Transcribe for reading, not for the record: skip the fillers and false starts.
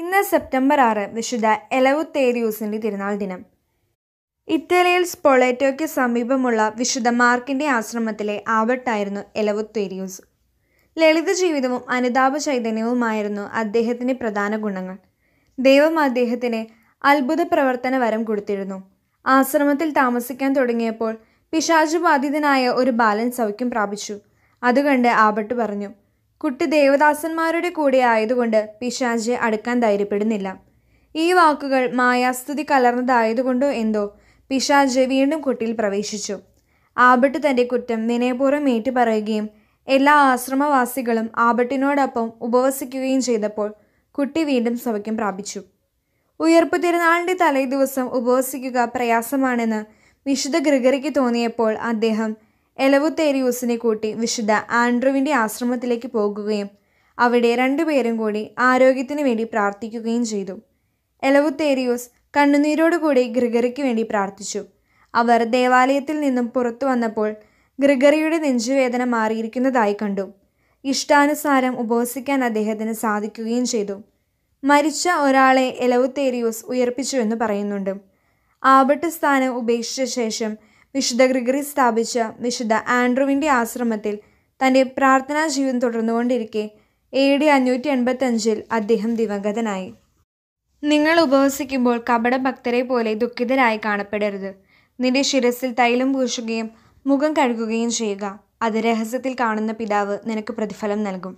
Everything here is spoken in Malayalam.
ഇന്ന് സെപ്റ്റംബർ 6 വിശുദ്ധ എലവുത്തേരിയൂസിൻ്റെ തിരുനാൾ ദിനം. ഇറ്റലിയിൽ സ്പൊളേറ്റോയ്ക്ക് സമീപമുള്ള വിശുദ്ധ മാർക്കിൻ്റെ ആശ്രമത്തിലെ ആവട്ടായിരുന്നു എലവുത്തേരിയൂസ്. ലളിത ജീവിതവും അനുതാപ ചൈതന്യവുമായിരുന്നു അദ്ദേഹത്തിൻ്റെ പ്രധാന ഗുണങ്ങൾ. ദൈവം അദ്ദേഹത്തിന് അത്ഭുത പ്രവർത്തന വരം കൊടുത്തിരുന്നു. ആശ്രമത്തിൽ താമസിക്കാൻ തുടങ്ങിയപ്പോൾ പിശാചുബാധിതനായ ഒരു ബാലൻ സൗഖ്യം പ്രാപിച്ചു. അതുകണ്ട് ആബട്ട് പറഞ്ഞു, കുട്ടി ദേവദാസന്മാരുടെ കൂടെ ആയതുകൊണ്ട് പിശാച് അടുക്കാൻ ധൈര്യപ്പെടുന്നില്ല. ഈ വാക്കുകൾ മായാസ്തുതി കലർന്നതായതുകൊണ്ടോ എന്തോ പിശാച് വീണ്ടും കുട്ടിയിൽ പ്രവേശിച്ചു. ആബട്ട് തൻ്റെ കുറ്റം വിനയപൂർവ്വം ഏറ്റുപറയുകയും എല്ലാ ആശ്രമവാസികളും ആബട്ടിനോടൊപ്പം ഉപവസിക്കുകയും ചെയ്തപ്പോൾ കുട്ടി വീണ്ടും സൗഖ്യം പ്രാപിച്ചു. ഉയർപ്പ് തിരുനാളിൻ്റെ തലേദിവസം ഉപവസിക്കുക പ്രയാസമാണെന്ന് വിശുദ്ധ ഗ്രിഗറിക്ക് തോന്നിയപ്പോൾ അദ്ദേഹം എലവുത്തേരിയൂസിനെ കൂട്ടി വിശുദ്ധ ആൻഡ്രുവിൻ്റെ ആശ്രമത്തിലേക്ക് പോകുകയും അവിടെ രണ്ടുപേരും കൂടി ആരോഗ്യത്തിന് വേണ്ടി പ്രാർത്ഥിക്കുകയും ചെയ്തു. എലവുത്തേരിയൂസ് കണ്ണുനീരോടുകൂടി ഗ്രിഗറിക്ക് വേണ്ടി പ്രാർത്ഥിച്ചു. അവർ ദേവാലയത്തിൽ നിന്നും പുറത്തു വന്നപ്പോൾ ഗ്രിഗറിയുടെ നെഞ്ചുവേദന മാറിയിരിക്കുന്നതായി കണ്ടു. ഇഷ്ടാനുസാരം ഉപവസിക്കാൻ അദ്ദേഹത്തിന് സാധിക്കുകയും ചെയ്തു. മരിച്ച ഒരാളെ എലവുത്തേരിയൂസ് ഉയർപ്പിച്ചുവെന്ന് പറയുന്നുണ്ട്. ആബട്ട് സ്ഥാനം ഉപേക്ഷിച്ച ശേഷം വിശുദ്ധ ഗ്രിഗറി സ്ഥാപിച്ച വിശുദ്ധ ആൻഡ്രുവിൻ്റെ ആശ്രമത്തിൽ തൻ്റെ പ്രാർത്ഥനാ ജീവിതം തുടർന്നുകൊണ്ടിരിക്കെ AD 585 അദ്ദേഹം ദിവംഗതനായി. നിങ്ങൾ ഉപവസിക്കുമ്പോൾ കപടഭക്തരെ പോലെ ദുഃഖിതരായി കാണപ്പെടരുത്. നിന്റെ ശിരസിൽ തൈലം പൂശുകയും മുഖം കഴുകുകയും ചെയ്യുക. അത് രഹസ്യത്തിൽ കാണുന്ന പിതാവ് നിനക്ക് പ്രതിഫലം നൽകും.